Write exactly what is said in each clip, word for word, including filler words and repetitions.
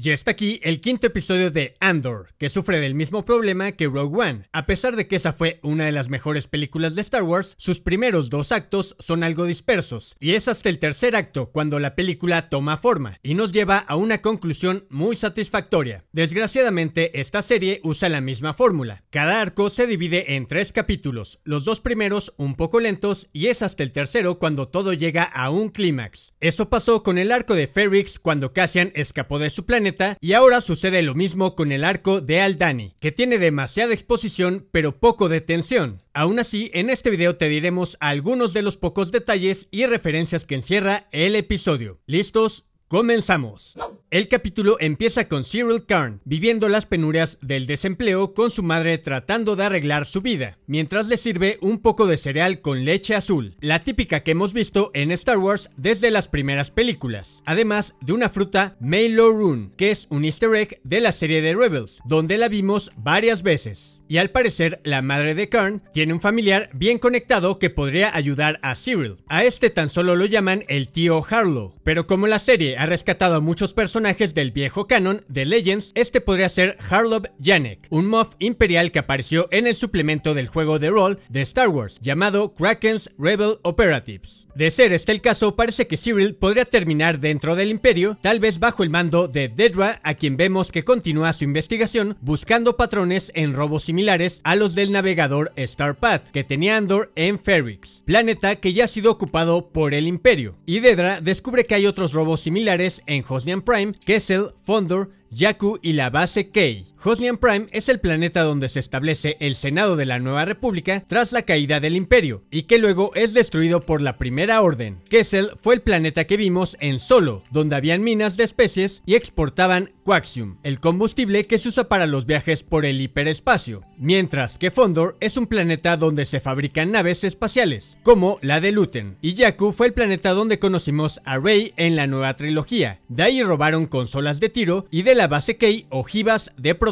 Y está aquí el quinto episodio de Andor, que sufre del mismo problema que Rogue One. A pesar de que esa fue una de las mejores películas de Star Wars, sus primeros dos actos son algo dispersos, y es hasta el tercer acto cuando la película toma forma, y nos lleva a una conclusión muy satisfactoria. Desgraciadamente, esta serie usa la misma fórmula. Cada arco se divide en tres capítulos, los dos primeros un poco lentos, y es hasta el tercero cuando todo llega a un clímax. Eso pasó con el arco de Ferrix cuando Cassian escapó de su planeta, y ahora sucede lo mismo con el arco de Aldhani, que tiene demasiada exposición pero poco de tensión. Aún así, en este video te diremos algunos de los pocos detalles y referencias que encierra el episodio. ¿Listos? ¡Comenzamos! El capítulo empieza con Cyril Kern viviendo las penurias del desempleo con su madre tratando de arreglar su vida, mientras le sirve un poco de cereal con leche azul, la típica que hemos visto en Star Wars desde las primeras películas, además de una fruta Mailorun, que es un easter egg de la serie de Rebels, donde la vimos varias veces. Y al parecer, la madre de Kern tiene un familiar bien conectado que podría ayudar a Cyril. A este tan solo lo llaman el tío Harlow, pero como la serie ha rescatado a muchos personajes del viejo canon de Legends, este podría ser Harlow Janek, un moff imperial que apareció en el suplemento del juego de rol de Star Wars llamado Kraken's Rebel Operatives. De ser este el caso, parece que Cyril podría terminar dentro del Imperio, tal vez bajo el mando de Dedra, a quien vemos que continúa su investigación buscando patrones en robos similares a los del navegador Starpath que tenía Andor en Ferrix, planeta que ya ha sido ocupado por el Imperio. Y Dedra descubre que hay otros robos similares en Hosnian Prime, Kessel, Fondor, Jakku y la base Kei. Hosnian Prime es el planeta donde se establece el Senado de la Nueva República tras la caída del Imperio, y que luego es destruido por la Primera Orden. Kessel fue el planeta que vimos en Solo, donde habían minas de especies y exportaban Quaxium, el combustible que se usa para los viajes por el hiperespacio. Mientras que Fondor es un planeta donde se fabrican naves espaciales, como la de Luthen. Y Jakku fue el planeta donde conocimos a Rey en la nueva trilogía. De ahí robaron consolas de tiro y de la base Kei ojivas de producción.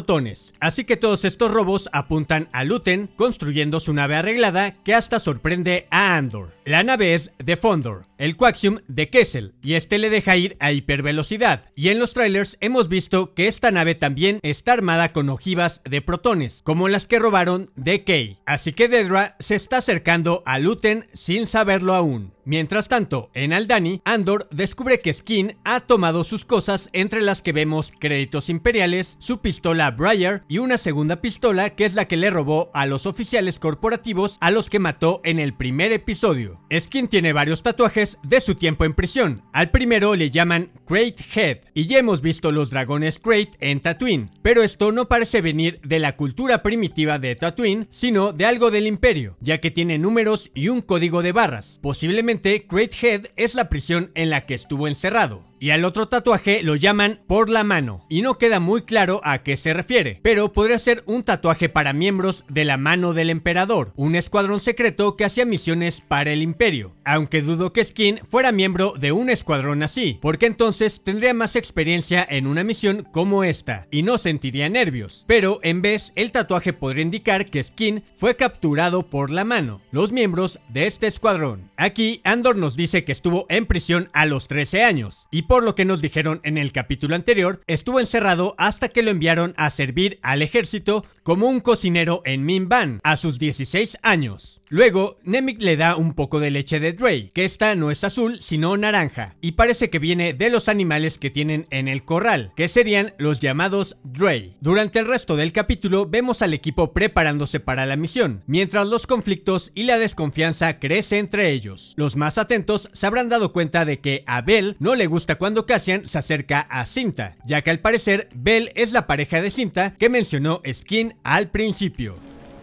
Así que todos estos robos apuntan a Luthen, construyendo su nave arreglada que hasta sorprende a Andor. La nave es de Fondor, el Quaxium de Kessel, y este le deja ir a hipervelocidad, y en los trailers hemos visto que esta nave también está armada con ojivas de protones, como las que robaron de Kei. Así que Dedra se está acercando a Luthen sin saberlo aún. Mientras tanto, en Aldhani, Andor descubre que Skin ha tomado sus cosas, entre las que vemos créditos imperiales, su pistola Briar y una segunda pistola que es la que le robó a los oficiales corporativos a los que mató en el primer episodio. Skin tiene varios tatuajes de su tiempo en prisión. Al primero le llaman Krayt Head, y ya hemos visto los dragones Krayt en Tatooine, pero esto no parece venir de la cultura primitiva de Tatooine, sino de algo del Imperio, ya que tiene números y un código de barras. Posiblemente Krayt Head es la prisión en la que estuvo encerrado. Y al otro tatuaje lo llaman por la mano, y no queda muy claro a qué se refiere, pero podría ser un tatuaje para miembros de la mano del emperador, un escuadrón secreto que hacía misiones para el Imperio. Aunque dudo que Skin fuera miembro de un escuadrón así, porque entonces tendría más experiencia en una misión como esta, y no sentiría nervios. Pero en vez, el tatuaje podría indicar que Skin fue capturado por la mano, los miembros de este escuadrón. Aquí Andor nos dice que estuvo en prisión a los trece años, y por lo que nos dijeron en el capítulo anterior, estuvo encerrado hasta que lo enviaron a servir al ejército como un cocinero en Minban a sus dieciséis años. Luego, Nemik le da un poco de leche de Rey, que esta no es azul sino naranja, y parece que viene de los animales que tienen en el corral, que serían los llamados Rey. Durante el resto del capítulo vemos al equipo preparándose para la misión, mientras los conflictos y la desconfianza crecen entre ellos. Los más atentos se habrán dado cuenta de que a Bell no le gusta cuando Cassian se acerca a Cinta, ya que al parecer Bell es la pareja de Cinta que mencionó Skin al principio.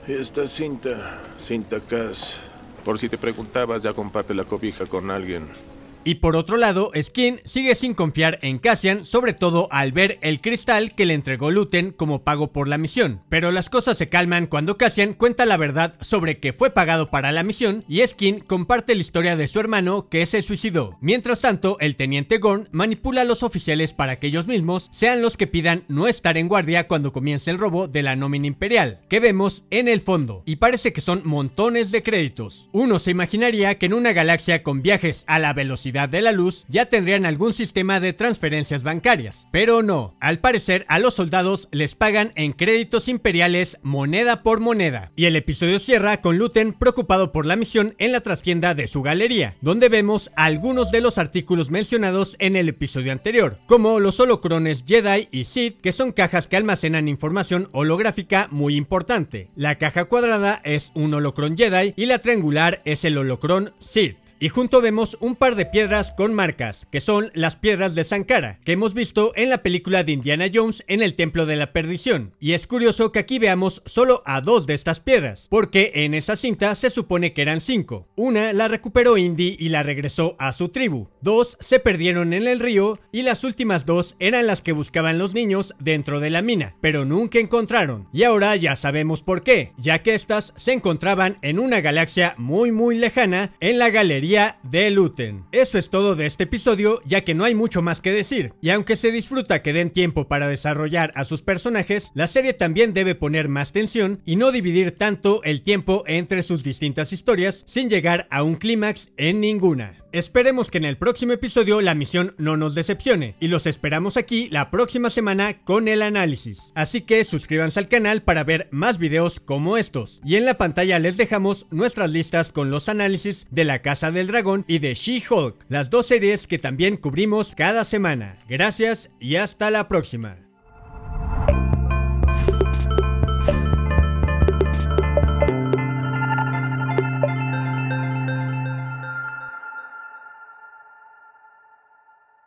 Esta Cinta, Cinta Cass, por si te preguntabas, ya comparte la cobija con alguien. Y por otro lado, Skin sigue sin confiar en Cassian, sobre todo al ver el cristal que le entregó Luthen como pago por la misión. Pero las cosas se calman cuando Cassian cuenta la verdad sobre que fue pagado para la misión, y Skin comparte la historia de su hermano que se suicidó. Mientras tanto, el teniente Gorn manipula a los oficiales para que ellos mismos sean los que pidan no estar en guardia cuando comience el robo de la nómina imperial, que vemos en el fondo, y parece que son montones de créditos. Uno se imaginaría que en una galaxia con viajes a la velocidad velocidad de la luz, ya tendrían algún sistema de transferencias bancarias. Pero no, al parecer a los soldados les pagan en créditos imperiales moneda por moneda. Y el episodio cierra con Luthen preocupado por la misión en la trastienda de su galería, donde vemos algunos de los artículos mencionados en el episodio anterior, como los holocrones Jedi y Sith, que son cajas que almacenan información holográfica muy importante. La caja cuadrada es un holocron Jedi y la triangular es el holocron Sith. Y junto vemos un par de piedras con marcas, que son las piedras de Sankara, que hemos visto en la película de Indiana Jones en el Templo de la Perdición. Y es curioso que aquí veamos solo a dos de estas piedras, porque en esa cinta se supone que eran cinco. Una la recuperó Indy y la regresó a su tribu. Dos se perdieron en el río y las últimas dos eran las que buscaban los niños dentro de la mina, pero nunca encontraron. Y ahora ya sabemos por qué, ya que estas se encontraban en una galaxia muy muy lejana, en la galería de Luthen. Eso es todo de este episodio, ya que no hay mucho más que decir, y aunque se disfruta que den tiempo para desarrollar a sus personajes, la serie también debe poner más tensión y no dividir tanto el tiempo entre sus distintas historias sin llegar a un clímax en ninguna. Esperemos que en el próximo episodio la misión no nos decepcione, y los esperamos aquí la próxima semana con el análisis. Así que suscríbanse al canal para ver más videos como estos, y en la pantalla les dejamos nuestras listas con los análisis de La Casa del Dragón y de She-Hulk, las dos series que también cubrimos cada semana. Gracias y hasta la próxima.